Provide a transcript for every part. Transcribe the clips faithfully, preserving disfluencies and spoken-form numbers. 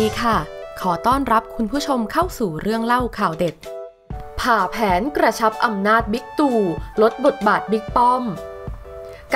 ดีค่ะขอต้อนรับคุณผู้ชมเข้าสู่เรื่องเล่าข่าวเด็ดผ่าแผนกระชับอำนาจบิ๊กตู่ลดบทบาทบิ๊กป้อม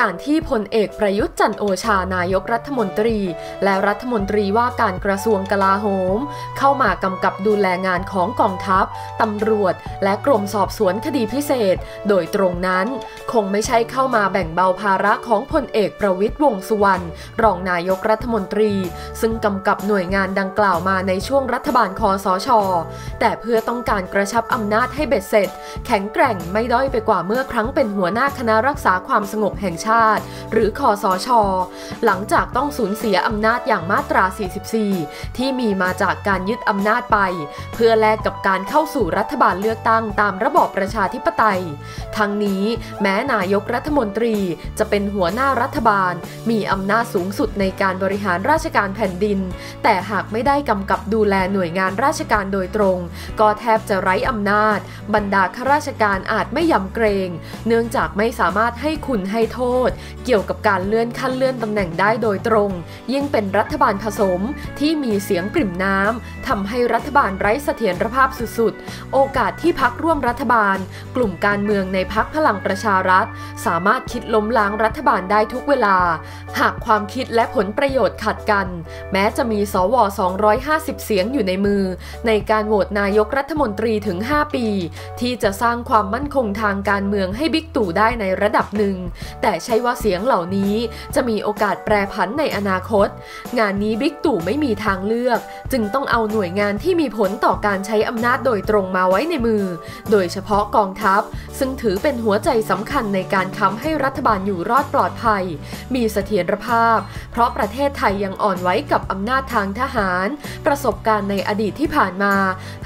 การที่พลเอกประยุทธ์จันทร์โอชานายกรัฐมนตรีและรัฐมนตรีว่าการกระทรวงกลาโหมเข้ามากำกับดูแลงานของกองทัพตำรวจและกรมสอบสวนคดีพิเศษโดยตรงนั้นคงไม่ใช่เข้ามาแบ่งเบาภาระของพลเอกประวิตรวงษ์สุวรรณรองนายกรัฐมนตรีซึ่งกำกับหน่วยงานดังกล่าวมาในช่วงรัฐบาลคสช.แต่เพื่อต้องการกระชับอำนาจให้เบ็ดเสร็จแข็งแกร่งไม่ด้อยไปกว่าเมื่อครั้งเป็นหัวหน้าคณะรักษาความสงบแห่งชาติหรือคสช.หลังจากต้องสูญเสียอำนาจอย่างมาตราสี่สิบสี่ที่มีมาจากการยึดอำนาจไปเพื่อแลกกับการเข้าสู่รัฐบาลเลือกตั้งตามระบอบประชาธิปไตยทั้งนี้แม้นายกรัฐมนตรีจะเป็นหัวหน้ารัฐบาลมีอำนาจสูงสุดในการบริหารราชการแผ่นดินแต่หากไม่ได้กำกับดูแลหน่วยงานราชการโดยตรงก็แทบจะไร้อำนาจบรรดาข้าราชการอาจไม่ยำเกรงเนื่องจากไม่สามารถให้คุณให้โทษเกี่ยวกับการเลื่อนขั้นเลื่อนตำแหน่งได้โดยตรงยิ่งเป็นรัฐบาลผสมที่มีเสียงปริ่มน้ำทำให้รัฐบาลไร้เสถียรภาพสุดๆโอกาสที่พรรคร่วมรัฐบาลกลุ่มการเมืองในพรรคพลังประชารัฐสามารถคิดล้มล้างรัฐบาลได้ทุกเวลาหากความคิดและผลประโยชน์ขัดกันแม้จะมีสวสองร้อยห้าสิบเสียงอยู่ในมือในการโหวตนายกรัฐมนตรีถึงห้าปีที่จะสร้างความมั่นคงทางการเมืองให้บิ๊กตู่ได้ในระดับหนึ่งแต่ใช่ว่าเสียงเหล่านี้จะมีโอกาสแปรผันในอนาคตงานนี้บิ๊กตู่ไม่มีทางเลือกจึงต้องเอาหน่วยงานที่มีผลต่อการใช้อำนาจโดยตรงมาไว้ในมือโดยเฉพาะกองทัพซึ่งถือเป็นหัวใจสำคัญในการค้ำให้รัฐบาลอยู่รอดปลอดภัยมีเสถียรภาพเพราะประเทศไทยยังอ่อนไหวกับอำนาจทางทหารประสบการณ์ในอดีตที่ผ่านมา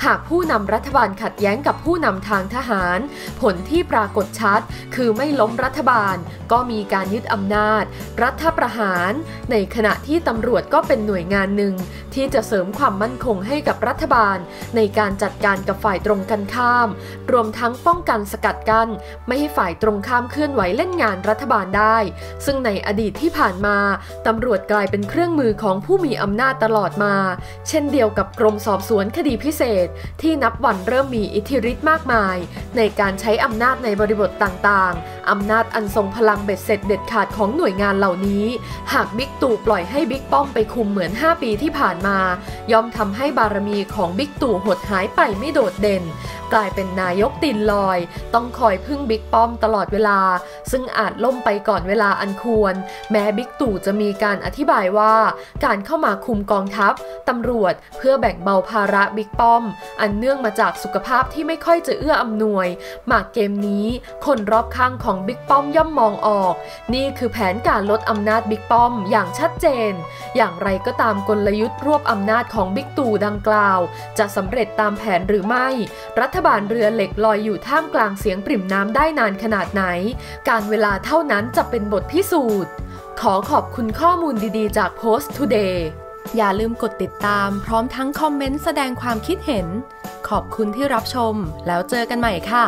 หากผู้นำรัฐบาลขัดแย้งกับผู้นำทางทหารผลที่ปรากฏชัดคือไม่ล้มรัฐบาลก็มีการยึดอำนาจรัฐประหารในขณะที่ตำรวจก็เป็นหน่วยงานหนึ่งที่จะเสริมความมั่นคงให้กับรัฐบาลในการจัดการกับฝ่ายตรงกันข้ามรวมทั้งป้องกันสกัดกั้นไม่ให้ฝ่ายตรงข้ามเคลื่อนไหวเล่นงานรัฐบาลได้ซึ่งในอดีตที่ผ่านมาตำรวจกลายเป็นเครื่องมือของผู้มีอำนาจตลอดมาเช่นเดียวกับกรมสอบสวนคดีพิเศษที่นับวันเริ่มมีอิทธิฤทธิ์มากมายในการใช้อำนาจในบริบทต่างๆอำนาจอันทรงพลังเบ็ดเสร็จเด็ดขาดของหน่วยงานเหล่านี้หากบิ๊กตู่ปล่อยให้บิ๊กป้อมไปคุมเหมือนห้าปีที่ผ่านมาย่อมทำให้บารมีของบิ๊กตู่หดหายไปไม่โดดเด่นกลายเป็นนายกตีนลอยต้องคอยพึ่งบิ๊กป้อมตลอดเวลาซึ่งอาจล่มไปก่อนเวลาอันควรแม้บิ๊กตู่จะมีการอธิบายว่าการเข้ามาคุมกองทัพตำรวจเพื่อแบ่งเบาภาระบิ๊กป้อมอันเนื่องมาจากสุขภาพที่ไม่ค่อยจะเอื้ออำนวยมาเกมนี้คนรอบข้างของบิ๊กป้อมย่อมมองออกนี่คือแผนการลดอำนาจบิ๊กป้อมอย่างชัดเจนอย่างไรก็ตามกลยุทธ์รวบอำนาจของบิ๊กตู่ดังกล่าวจะสำเร็จตามแผนหรือไม่รัฐบาลเรือเหล็กลอยอยู่ท่ามกลางเสียงปริ่มน้ำได้นานขนาดไหนการเวลาเท่านั้นจะเป็นบทพิสูจน์ขอขอบคุณข้อมูลดีๆจาก โพสต์ทูเดย์ อย่าลืมกดติดตามพร้อมทั้งคอมเมนต์แสดงความคิดเห็นขอบคุณที่รับชมแล้วเจอกันใหม่ค่ะ